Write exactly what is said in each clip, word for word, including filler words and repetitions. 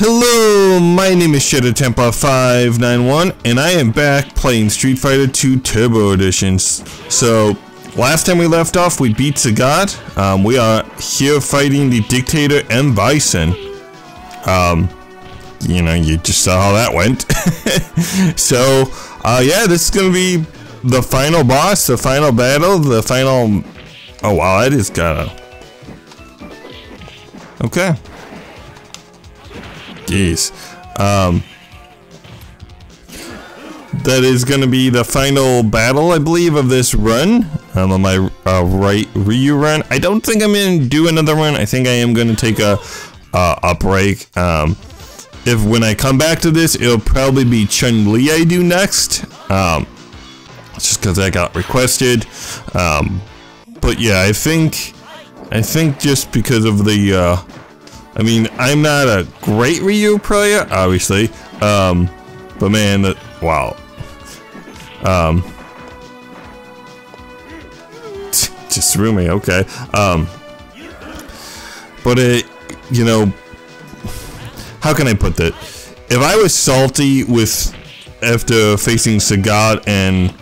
Hello, my name is Shadow Templar five nine one, and I am back playing Street Fighter two Turbo Edition. So, last time we left off, we beat Sagat. Um, we are here fighting the Dictator and Bison. Um, you know, you just saw how that went. So, uh, yeah, this is gonna be the final boss, the final battle, the final... Oh, wow, I just gotta... Okay. Jeez. Um, that is going to be the final battle, I believe, of this run. Um, on my uh, right Ryu run. I don't think I'm going to do another run. I think I am going to take a, uh, a break. Um, if when I come back to this, it'll probably be Chun-Li I do next. Um, just because I got requested. Um, but yeah, I think, I think just because of the... Uh, I mean, I'm not a great Ryu player, obviously, um, but man, that, wow. Um, just threw me, okay. Um, but it, you know, how can I put that? If I was salty with, after facing Sagat and,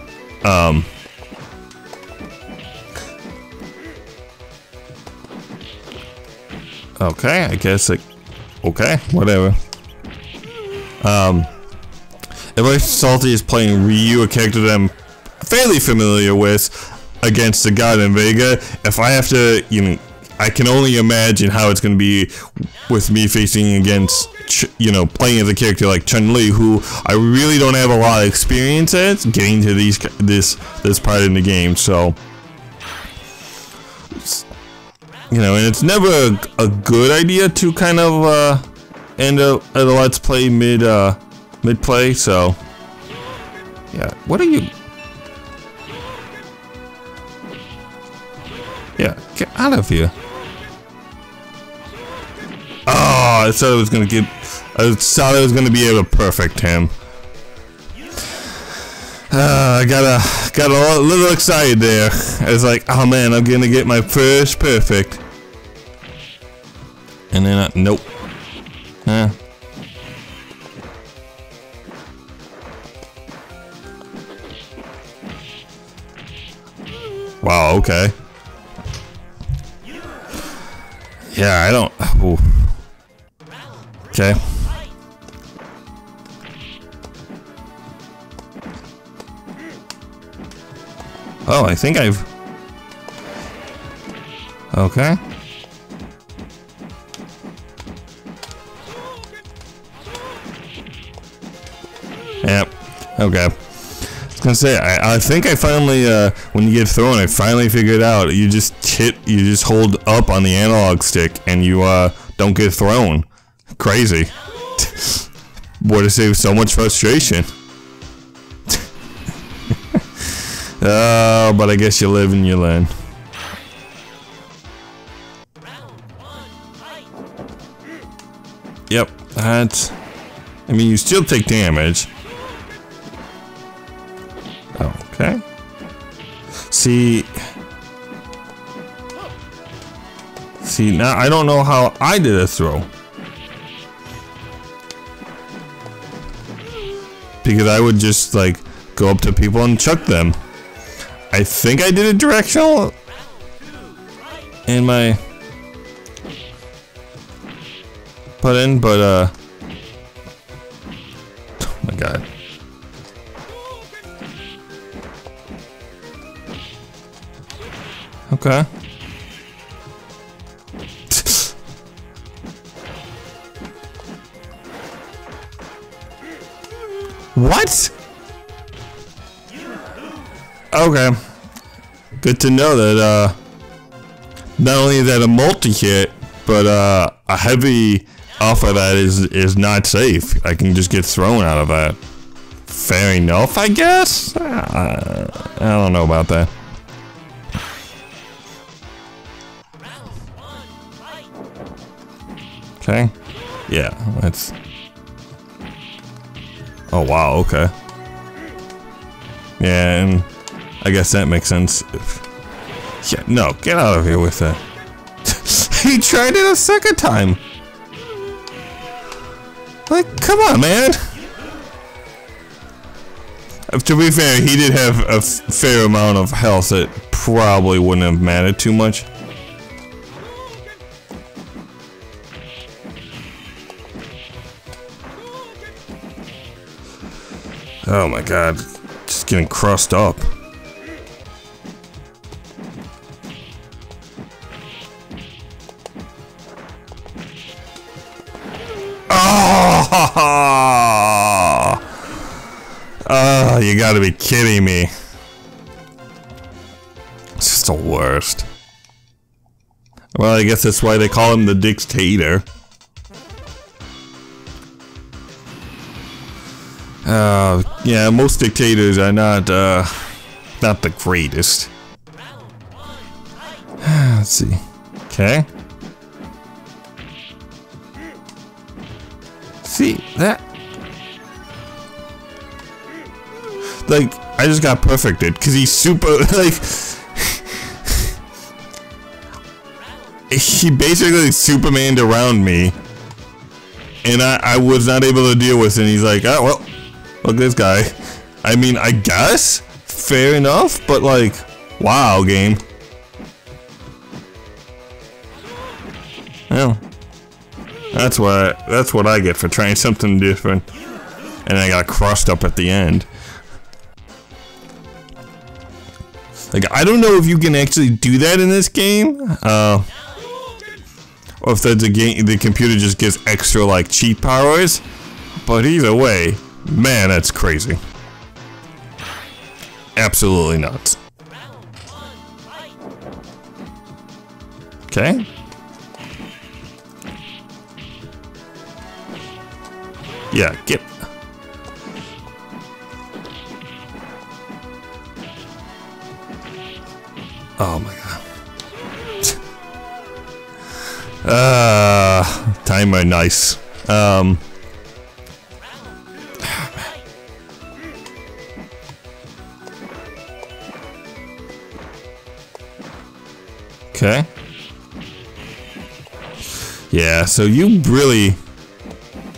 um, okay, I guess it, okay, whatever. Um, if I'm salty is playing Ryu, a character that I'm fairly familiar with, against the God and Vega, if I have to, you know, I can only imagine how it's going to be with me facing against, you know, playing as a character like Chun-Li, who I really don't have a lot of experience at, getting to these, this, this part in the game, so... You know, and it's never a, a good idea to kind of uh, end a, a let's play mid uh, mid play. So, yeah. What are you? Yeah, get out of here! Oh, I thought I was gonna get. I thought I was gonna be able to perfect him. Uh, I got a, got a little excited there. I was like, oh man, I'm gonna get my first perfect. And then I, nope. Huh. Wow, okay. Yeah, I don't, ooh. Okay. Oh, I think I've... Okay. Yep. Okay. I was gonna say, I, I think I finally, uh, when you get thrown, I finally figured out, you just hit, you just hold up on the analog stick, and you, uh, don't get thrown. Crazy. Boy, to save so much frustration. Oh, but I guess you live and you learn. Yep, that's... I mean, you still take damage. Okay. See... See, now I don't know how I did a throw. Because I would just, like, go up to people and chuck them. I think I did a directional in my put in, but uh, oh my god. Okay. What? Okay. Good to know that, uh, not only that a multi-hit, but, uh, a heavy off of that is, is not safe. I can just get thrown out of that. Fair enough, I guess? Uh, I don't know about that. Okay. Yeah, that's... Oh, wow, okay. Yeah, and... I guess that makes sense. Yeah, no, get out of here with that. He tried it a second time. Like, come on, man. To be fair, he did have a fair amount of health that probably wouldn't have mattered too much. Oh my god, just getting crushed up. Oh, oh, you gotta be kidding me. It's just the worst. Well, I guess that's why they call him the dictator. Uh, yeah, most dictators are not, uh, not the greatest. Let's see. Okay. See, that... Like, I just got perfected, because he's super, like... He basically Supermaned around me. And I, I was not able to deal with it, and he's like, oh, well... Look at this guy. I mean, I guess? Fair enough, but like, wow, game. Well, that's what, that's what I get for trying something different. And I got crossed up at the end. Like, I don't know if you can actually do that in this game. Uh, or if that's a game, the computer just gives extra, like, cheat powers. But either way... Man, that's crazy. Absolutely nuts. Okay. Yeah, get... Oh my god. Ah, uh, timer nice. Um... Okay. Yeah, so you really,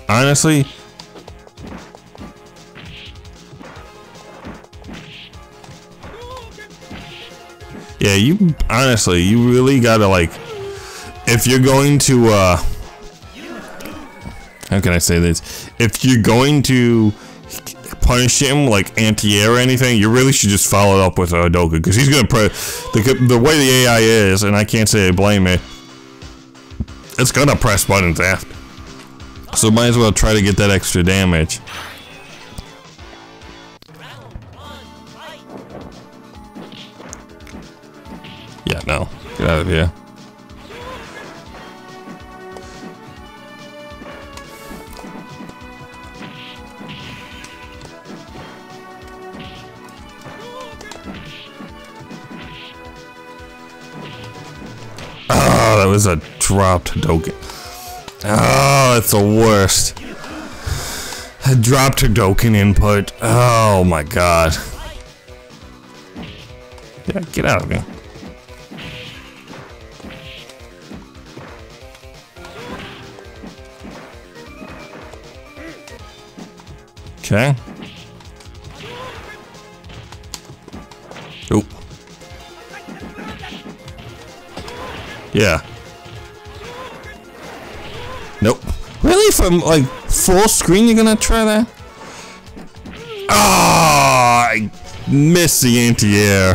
honestly, yeah, you honestly, you really gotta, like, if you're going to, uh, how can I say this? If you're going to punish him, like anti-air or anything, you really should just follow it up with Hadouken, because he's gonna pre- the, the way the A I is, and I can't say I blame it, it's gonna press buttons after. So might as well try to get that extra damage. Yeah, no. Get out of here. That was a dropped Doken. Oh, that's the worst. I dropped a Doken input. Oh my god. Yeah, get out of here. Okay. Oop. Yeah. Nope. Really? From like full screen, you're gonna try that? Ah! Oh, I missed the anti-air.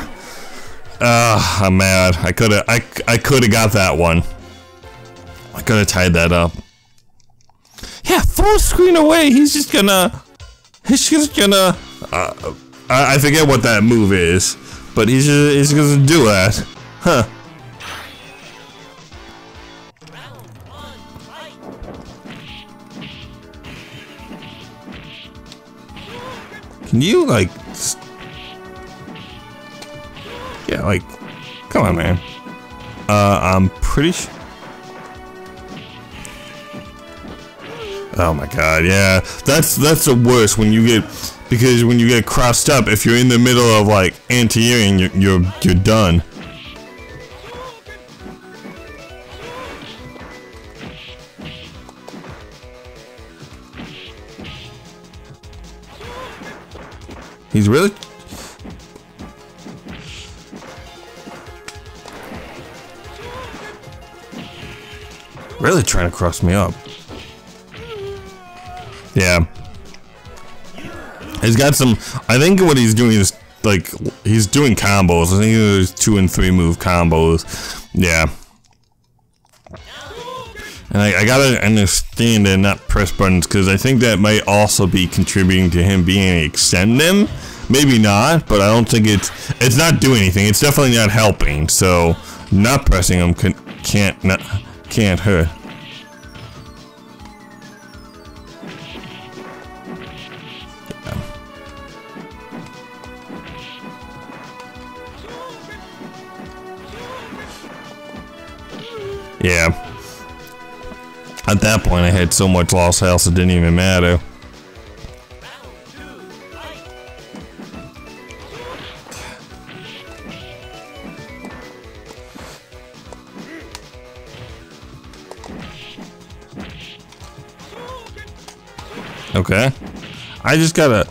Ah, uh, I'm mad. I coulda, I, I coulda got that one. I coulda tied that up. Yeah, full screen away. He's just gonna, he's just gonna. Uh, I, I forget what that move is, but he's just, he's gonna do that, huh? Can you, like, yeah, like, come on, man. Uh, I'm pretty sure. Oh my god, yeah, that's that's the worst when you get, because when you get crossed up, if you're in the middle of like anti-airing, you're you're you're done. He's really... Really trying to cross me up. Yeah. He's got some... I think what he's doing is, like, he's doing combos. I think there's two and three move combos. Yeah. And I, I gotta understand and not press buttons, because I think that might also be contributing to him being able to extend them. Maybe not, but I don't think it's... It's not doing anything. It's definitely not helping, so not pressing them can, can't, not, can't hurt. Yeah. At that point, I had so much lost health it didn't even matter. Okay. I just gotta...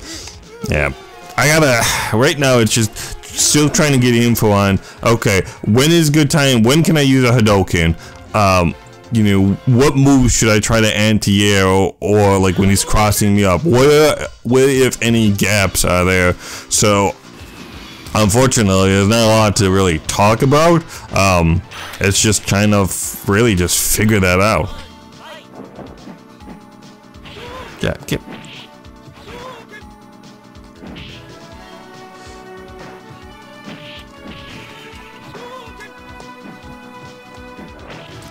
Yeah. I gotta... Right now, it's just... Still trying to get info on... Okay, when is good time? When can I use a Hadouken? Um... You know, what moves should I try to anti-air, or, or like when he's crossing me up? What, are, what if any gaps are there? So, unfortunately, there's not a lot to really talk about. Um, it's just kind of really just figure that out. Yeah, get.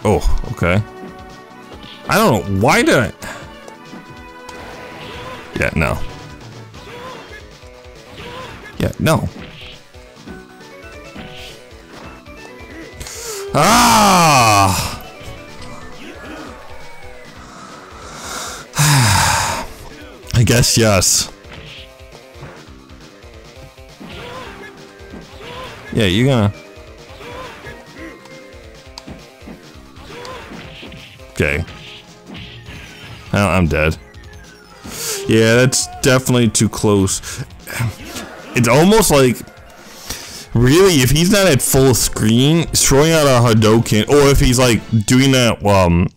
Oh, okay. I don't know. Why did I... Yeah, no. Yeah, no. Ah! I guess yes. Yeah, you're gonna... Okay. Oh, I'm dead. Yeah, that's definitely too close. It's almost like, really, if he's not at full screen, throwing out a Hadouken, or if he's like doing that, um,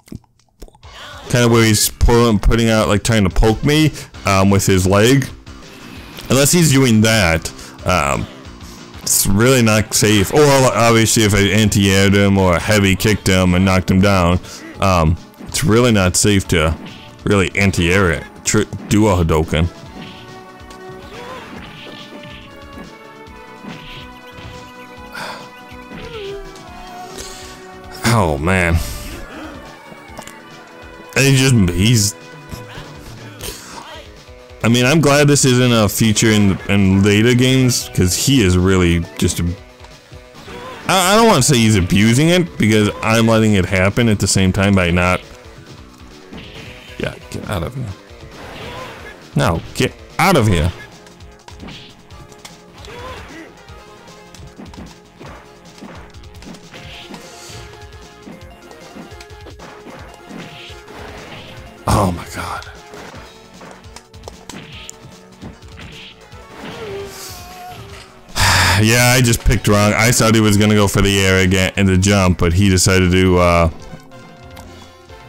kind of where he's pulling, putting out, like trying to poke me, um, with his leg. Unless he's doing that, um, it's really not safe. Or obviously, if I anti-aired him or heavy kicked him and knocked him down. Um, it's really not safe to really anti-air it, do a Hadouken. Oh, man. And he just, he's... I mean, I'm glad this isn't a feature in, in later games, because he is really just a... I don't want to say he's abusing it, because I'm letting it happen at the same time by not... Yeah, get out of here. No, get out of here. Oh my god. Yeah, I just picked wrong. I thought he was gonna go for the air again and the jump, but he decided to uh,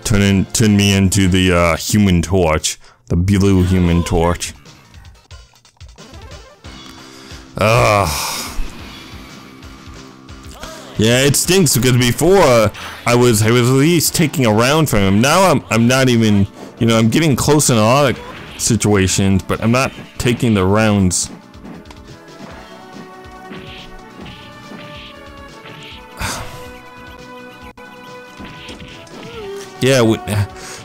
turn in, turn me into the uh, Human Torch, the blue Human Torch. Ah. Yeah, it stinks because before I was I was at least taking a round from him. Now I'm I'm not even, you know, I'm getting close in a lot of situations, but I'm not taking the rounds. Yeah, we,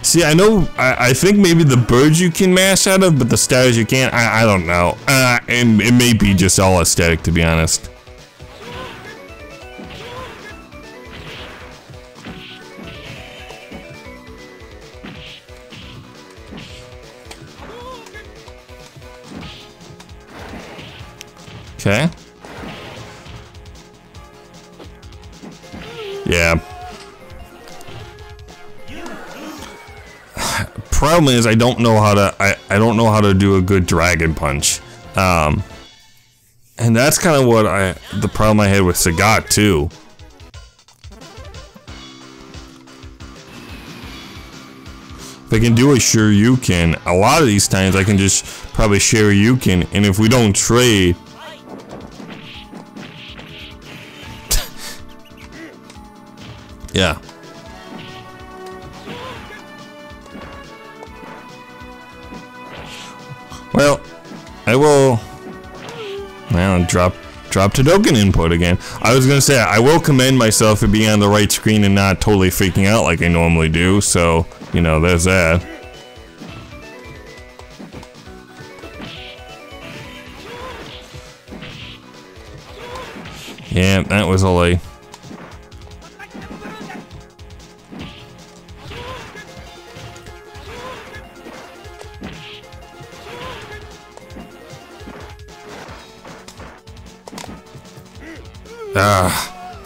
see, I know, I, I think maybe the birds you can mash out of, but the stars you can't, I, I don't know. Uh, and it may be just all aesthetic, to be honest. Okay. Yeah. Problem is I don't know how to I, I don't know how to do a good dragon punch. Um, and that's kind of what I, the problem I had with Sagat too. If I can do a Shoryuken, a lot of these times I can just probably Shoryuken, and if we don't trade, yeah. Well, I will. Well, drop drop to Doken input again. I was gonna say I will commend myself for being on the right screen and not totally freaking out like I normally do. So you know, there's that. Yeah, that was a lay. Ah.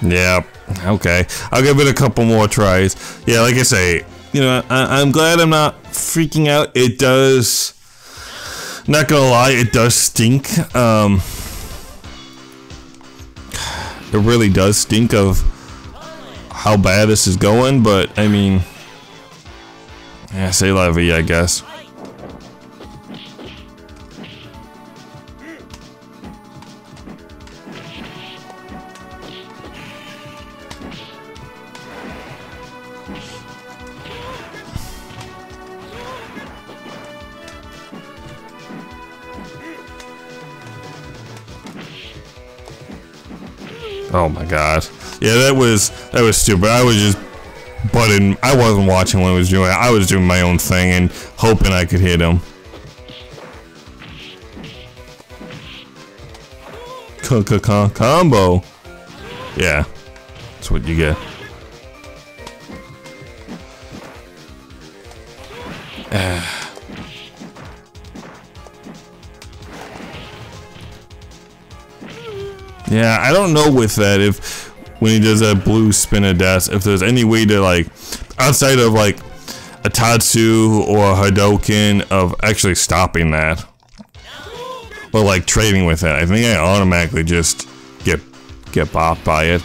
Yeah. Okay. I'll give it a couple more tries. Yeah, like I say, you know, I I'm glad I'm not freaking out. It does. Not gonna lie, it does stink. Um, it really does stink of how bad this is going. But I mean, yeah, c'est la vie, I guess. Oh my god. Yeah, that was that was stupid. I was just butting. I wasn't watching what I was doing. I was doing my own thing and hoping I could hit him. C-c-c- combo. Yeah. That's what you get. Yeah, I don't know with that if when he does that blue spin of death, if there's any way to like, outside of like a Tatsu or a Hadouken, of actually stopping that, or like trading with that. I think I automatically just get get bopped by it.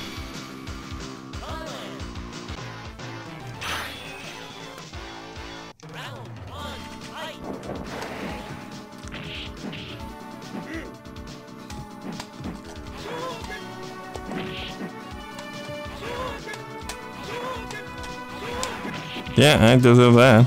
Yeah, I deserve that.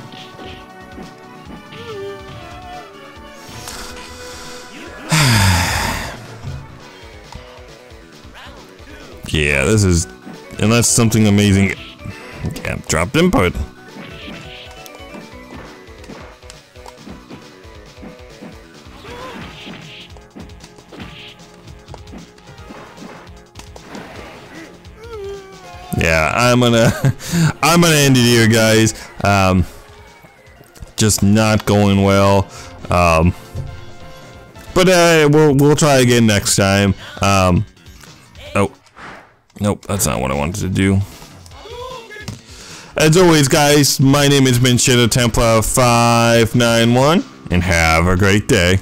Yeah, this is... Unless something amazing... Yeah, dropped input. Yeah, I'm gonna, I'm gonna end it here, guys. Um, just not going well. Um, but uh, we'll we'll try again next time. Um, oh, nope, that's not what I wanted to do. As always, guys, my name has been Shadow Templar five nine one, and have a great day.